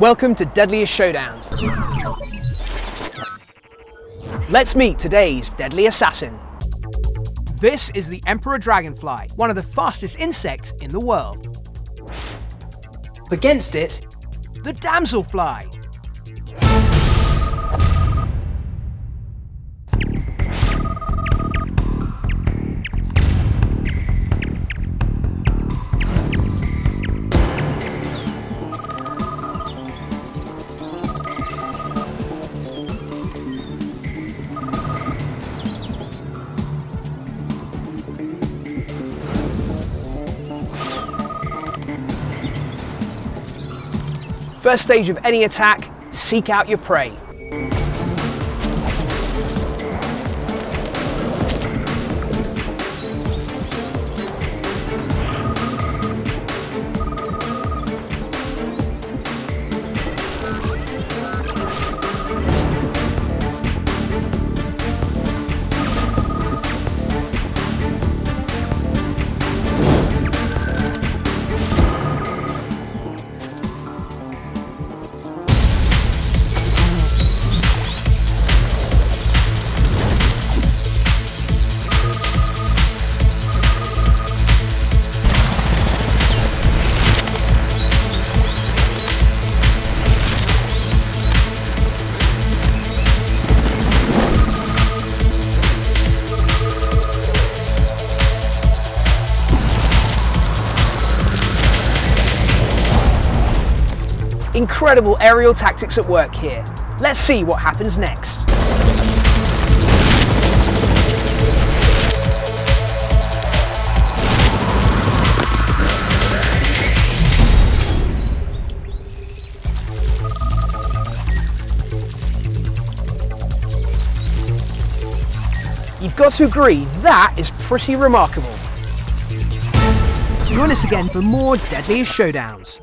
Welcome to Deadliest Showdowns. Let's meet today's deadly assassin. This is the Emperor Dragonfly, one of the fastest insects in the world. Against it, the Damselfly. First stage of any attack, seek out your prey. Incredible aerial tactics at work here. Let's see what happens next. You've got to agree, that is pretty remarkable. Join us again for more Deadliest Showdowns.